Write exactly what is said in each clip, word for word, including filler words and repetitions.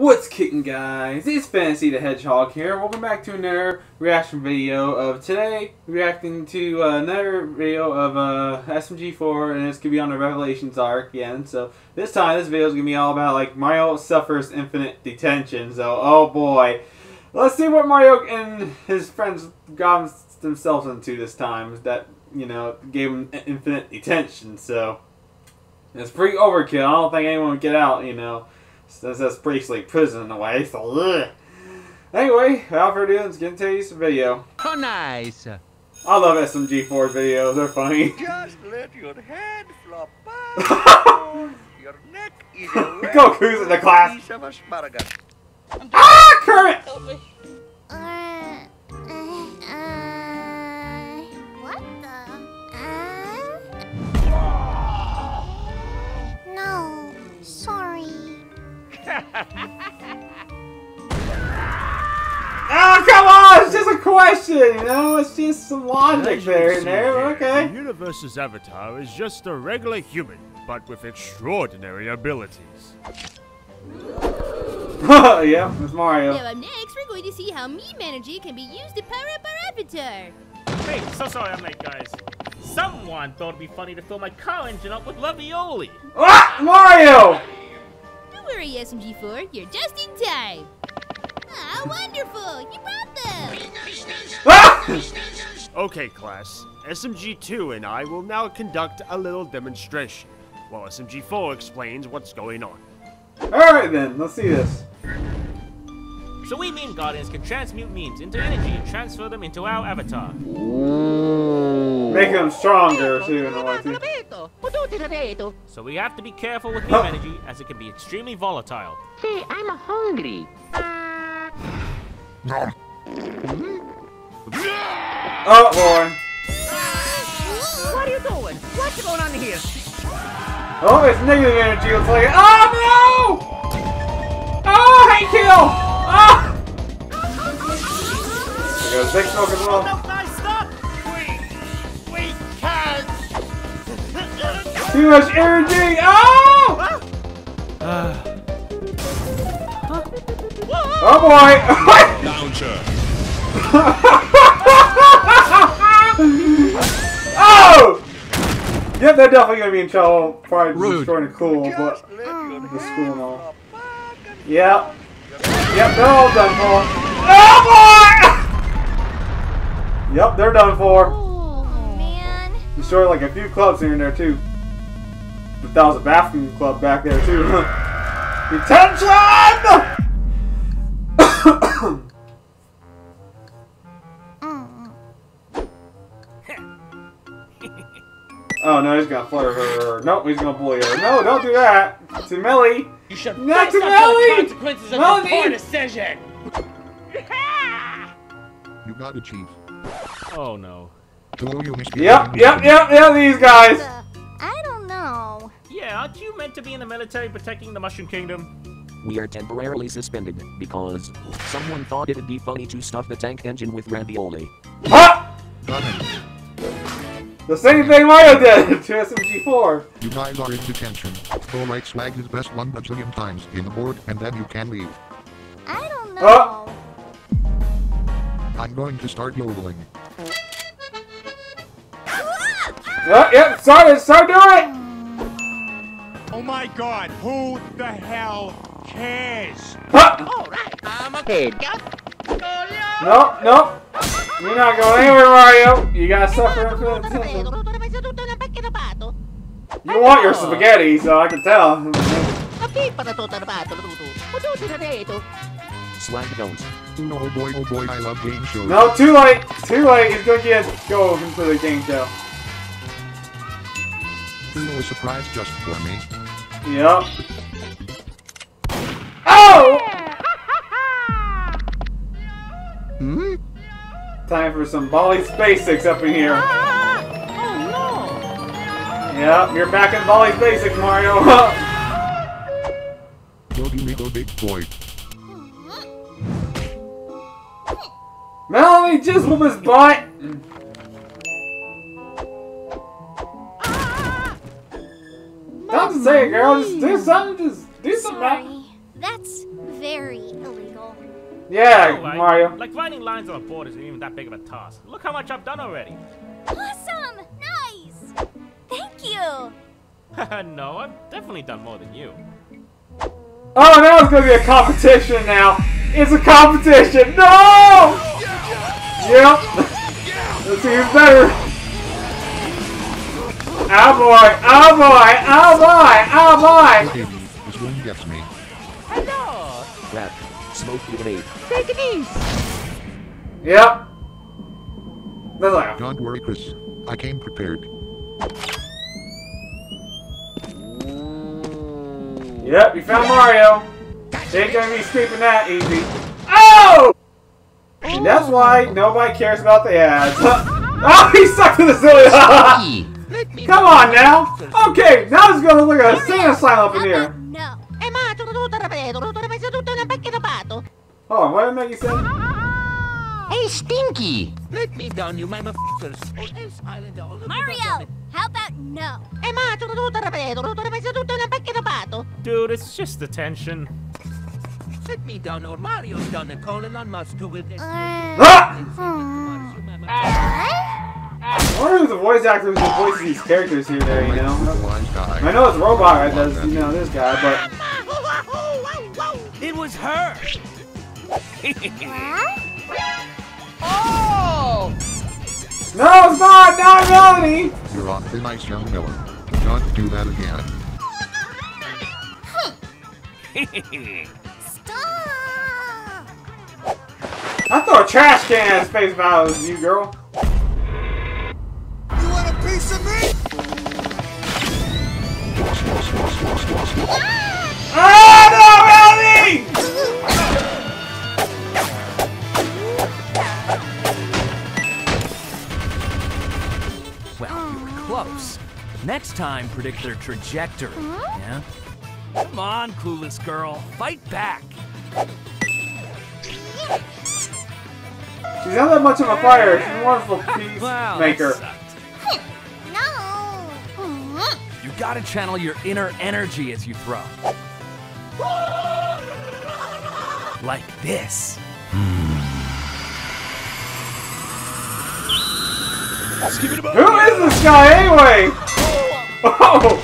What's kicking, guys? It's Fantasee the Hedgehog here. Welcome back to another reaction video of today. Reacting to uh, another video of uh, S M G four, and it's going to be on the Revelations arc again. So this time, this video is going to be all about, like, Mario suffers infinite detention. So, oh boy. Let's see what Mario and his friends got themselves into this time that, you know, gave him infinite detention. So, it's pretty overkill. I don't think anyone would get out, you know. Since that's basically prison in a way, so ugh. Anyway, without further ado, let's get into this video. Oh, nice. I love S M G four videos, they're funny. Just let your head flop out. Your neck is a Goku's in the class. Ah, current! Uh, uh, uh, what the? Uh? No, sorry. Oh, come on! It's just a question, you know? It's just some logic there and there, okay. The universe's avatar is just a regular human, but with extraordinary abilities. Yeah, it's Mario. Now, next, we're going to see how meme energy can be used to power up our avatar. Hey, so sorry I'm late, guys. Someone thought it'd be funny to fill my car engine up with ravioli. Ah, Mario! Don't worry, S M G four, you're just in time. Ah, wonderful! You brought them! Ah! Okay, class. S M G two and I will now conduct a little demonstration, while S M G four explains what's going on. Alright then, let's see this. So we meme guardians can transmute memes into energy and transfer them into our avatar. Ooh. Make them stronger too, in a way too. So we have to be careful with meme oh. energy, as it can be extremely volatile. Hey, I'm hungry. Oh boy. What are you doing? What's going on here? Oh, it's negative energy. It's like, oh no! Oh, hey, kill! Ah! There goes big smoke as well. No, guys, stop! We, we can't. Too much energy! Oh! Huh? Uh. Huh? Oh boy! Launcher. Oh! Yep, they're definitely gonna be in trouble. Probably destroying the cool, but the school and all. Yep. Yep, they're all done for. Oh boy! Yep, they're done for. Oh man. Destroyed like a few clubs here and there too. But that was a bathroom club back there too. Detention! Oh no, he's gonna flirt her. Nope, he's gonna bully her. No, don't do that. To Millie. You should not to Millie. Consequences of your poor decision. You got it, Chief. Oh no. Yep, yep, yep, yep. These guys. Uh, I don't know. Yeah, aren't you meant to be in the military protecting the Mushroom Kingdom? We are temporarily suspended because someone thought it'd be funny to stuff the tank engine with ravioli. Ah! The same thing Mario did to S M G four. You guys are in detention. Go right swag his best one bajillion times in the board and then you can leave. I don't know. Oh. I'm going to start yodeling. Oh, yep, start it, start doing it! Oh my god, who the hell cares? Alright, I'm a kid. No, no. You're not going anywhere, Mario. You gotta suffer infinite detention. You want your spaghetti, so I can tell. Slack don't. No, oh boy, oh boy, I love game shows. No, too late. Too late. It's gonna get go into the game show. No surprise just for me. Yep. Oh! Hmm? Time for some Bolly's Basics up in here. Oh no! Yep, you're back in Bolly's Basics, Mario. Yogi me go big boy. Melanie just whooped his butt! Not to say it, girl, just do something, just do something. That's very illegal. Yeah, like, Mario. Like, finding lines on a board isn't even that big of a task. Look how much I've done already. Awesome! Nice! Thank you! No, I've definitely done more than you. Oh, now it's gonna be a competition now. It's a competition! No! Yep. Let's see who's better. Oh boy, oh boy, oh boy, oh boy! This one gets me. Hello! Rap, smoke grenade. Take it easy! Yep. Don't worry, Chris. I came prepared. Yep, you found Mario. They ain't gonna be sweeping that easy. Oh! And that's why nobody cares about the ads. Oh, he sucked in the silly. Come on now. Okay, now it's gonna look like a Santa sign up in here. Hold on, what did Maggie say? Hey, Stinky! Let me down, you motherfuckers. Mario! How about no? Dude, it's just the tension. Let me down or Mario's done and calling on Moscow with this. I wonder who the voice actor who's voicing these characters here there, you know? I know it's Robot does, you know, this guy, but... It was her! Oh! No, it's not! Not Melanie! You're on the nice young Miller. Don't do that again. Stop! I throw a trash can at Space Battle with you, girl. You want a piece of me? Ah! Oh, no, Melanie! Close. Next time, predict their trajectory. Huh? Yeah? Come on, clueless girl. Fight back. She's not that much of a fighter. She's a wonderful peacemaker. Wow, no. You gotta channel your inner energy as you throw. Like this. Who is this guy anyway? Oh!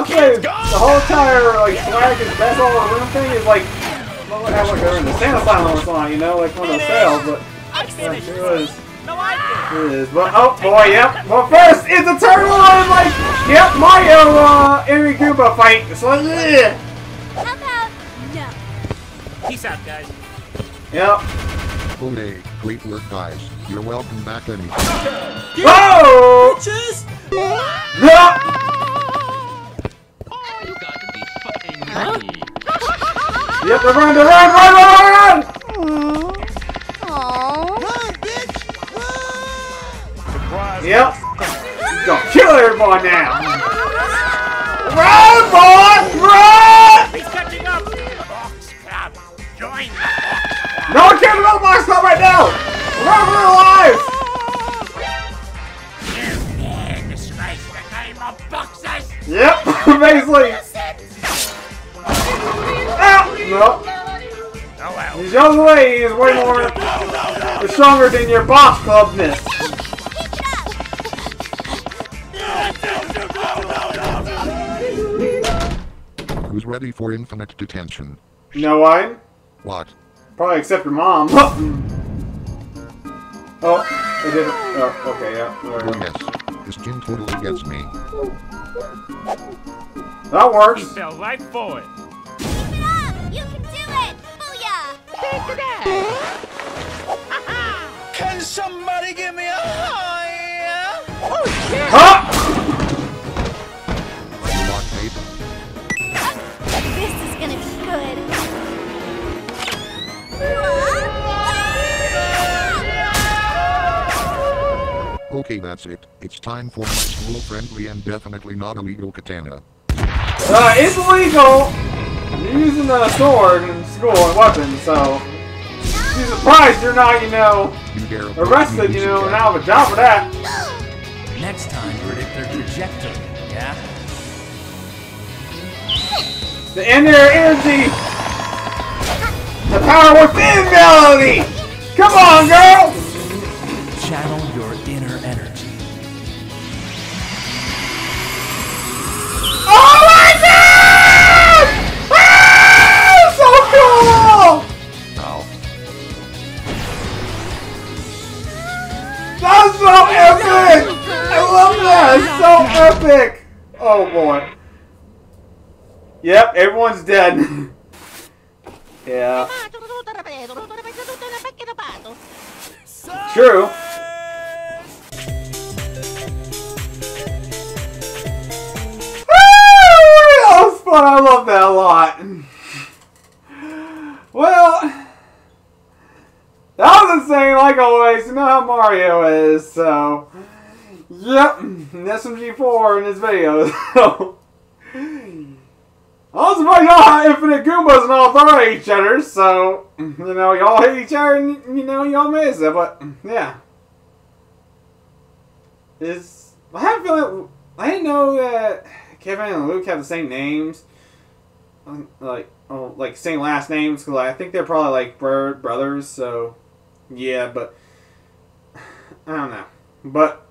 Okay, the whole entire like swag and best all around thing is like, well, have like they're in the Santa silence line, you know, like one of those sales, but uh, here it is. Here it is. But oh boy, yep. But first it's a turtle and like, yep, Mario uh Henry Goomba fight. So yeah. How about no? Peace out, guys. Yep. Hey, great work, guys. You're welcome back anytime. Whoa! Oh, you got to be fucking ready. Yep, run, run, run, run, run! Run, bitch! Yep. He's gonna kill everyone now. Run, boy! Run! He's catching up. Box cap. Join the No one cares about Box Club right now! Run for your lives! You dare disgrace the game of boxers! Yep, basically! Ow! Nope. Oh, wow. He's young lady is way more stronger than your Box Clubness. Who's ready for infinite detention? No one? What? Probably except your mom. Oh, it didn't. Oh, okay, yeah. Oh, yes. This gym totally gets me. That works. He fell right for it. Pick it up! You can do it! Booyah! Pick it up! Can somebody give me a high? Oh, shit! Huh? This is gonna be good. Okay, that's it. It's time for my school-friendly and definitely not illegal katana. Uh, it's illegal! You're using a sword in school and weapons, so... You're surprised you're not, you know, arrested, you know, and out of a job for that. Next time, predict their trajectory, yeah? The inner energy! The power within melody! Come on, girl! Channel your inner energy. Oh my god! Ah! So cool! Oh. That's so epic! I love that! It's so epic! Oh boy. Yep, everyone's dead. Yeah. True. That was fun. I love that a lot. Well, that was insane, like always. You know how Mario is, so. Yep, S M G four in his videos, so. I was about y'all have infinite Goombas and all throw at each other, so, you know, y'all hate each other and, you know, y'all miss it, but, yeah. It's, I have a feeling, I didn't know that Kevin and Luke have the same names, like, oh, like, same last names, because like, I think they're probably, like, bro brothers, so, yeah, but, I don't know, but,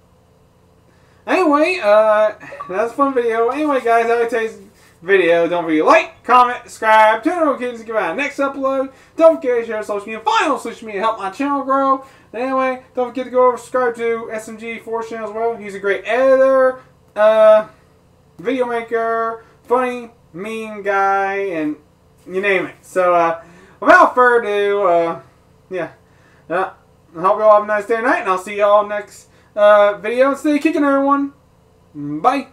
anyway, uh, that was a fun video. Anyway, guys, I would taste video. Don't forget to like, comment, subscribe, turn on notifications to get my next upload. Don't forget to share social media, follow social media, help my channel grow. Anyway, don't forget to go over subscribe to S M G four channel as well. He's a great editor, uh, video maker, funny, mean guy, and you name it. So, uh, without further ado, uh, yeah. Uh, I hope you all have a nice day and night, and I'll see you all next, uh, video. And stay kicking, everyone. Bye.